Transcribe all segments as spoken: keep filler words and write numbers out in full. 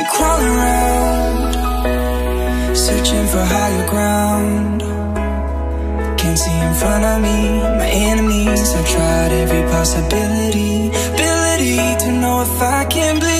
been crawling around, searching for higher ground. Can't see in front of me, my enemies. I've tried every possibility, ability to know if I can bleed.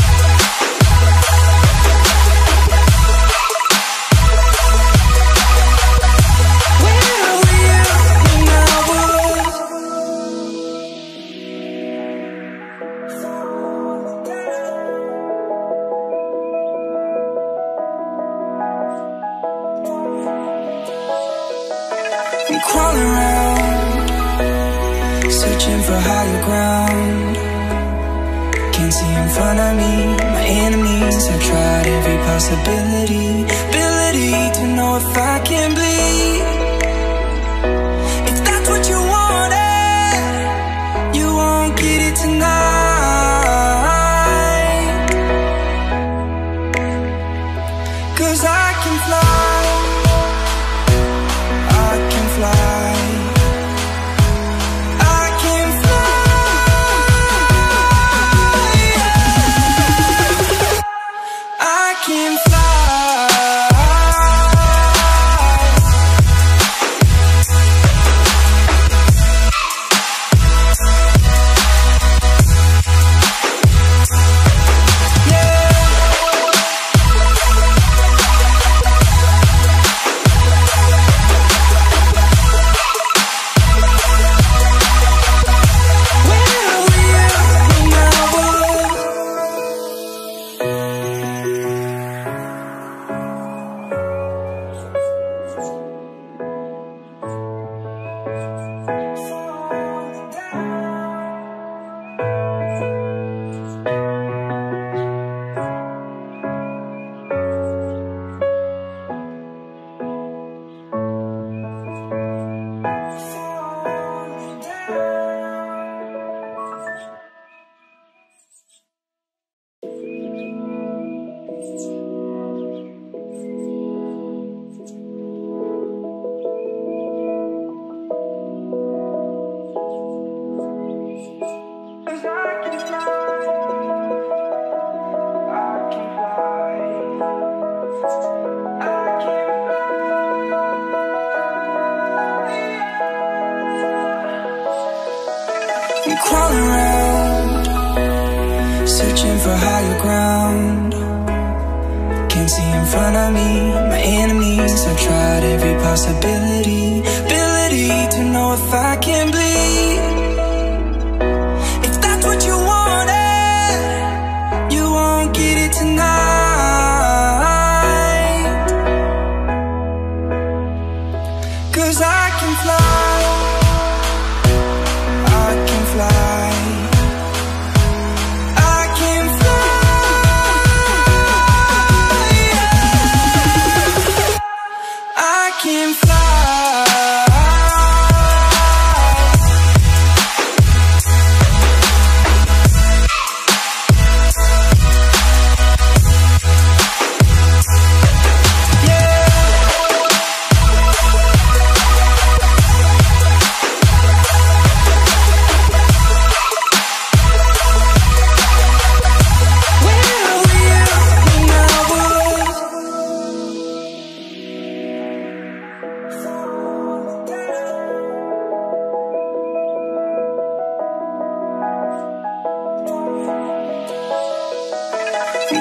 Crawling around, searching for higher ground. Can't see in front of me, my enemies. I've tried every possibility, ability to know if I can bleed. If that's what you wanted, you won't get it tonight. Cause I can fly, crawling around, searching for higher ground. Can't see in front of me, my enemies. I've tried every possibility, ability to know if I can bleed. If that's what you wanted, you won't get it tonight. Cause I can fly,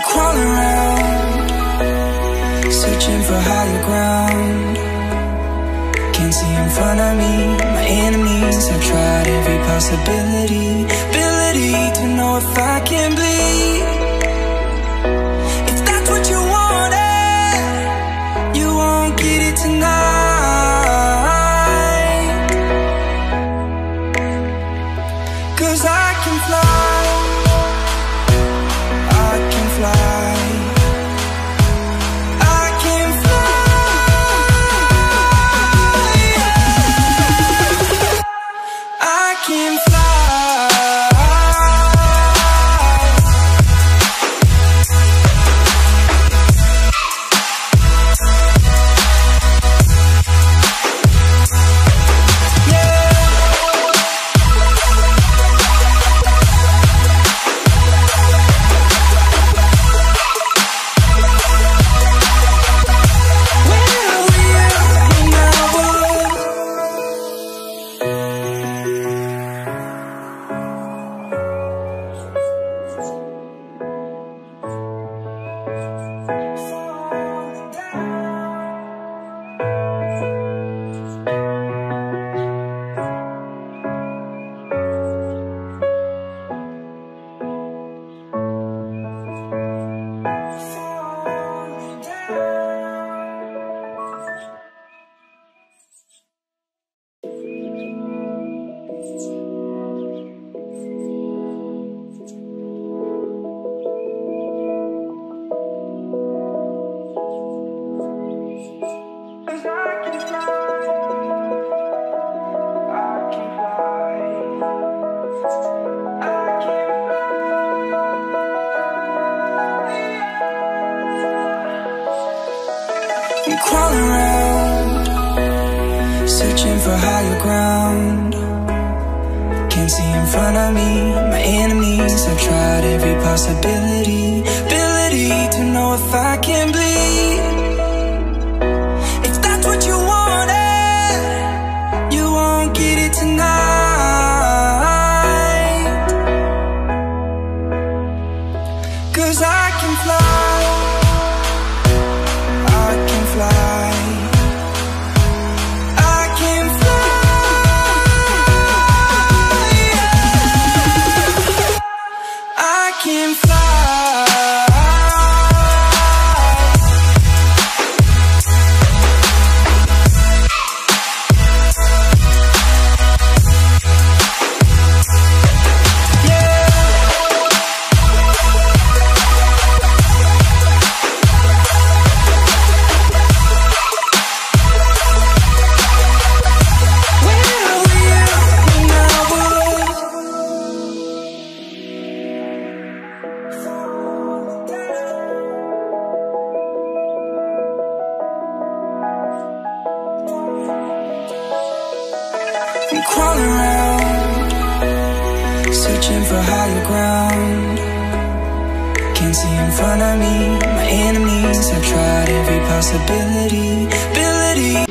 crawling around, searching for higher ground. Can't see in front of me, my enemies. I've tried every possibility, ability to know if I can bleed. If that's what you wanted, I can fly, I can fly, I can fly, yeah. I can fly. Crawling around, searching for higher ground. Can't see in front of me, my enemies. I've tried every possibility, ability to know if I can bleed. If that's what you wanted, you won't get it tonight. Cause I can fly. Crawling around, searching for higher ground. Can't see in front of me, my enemies. I've tried every possibility, ability.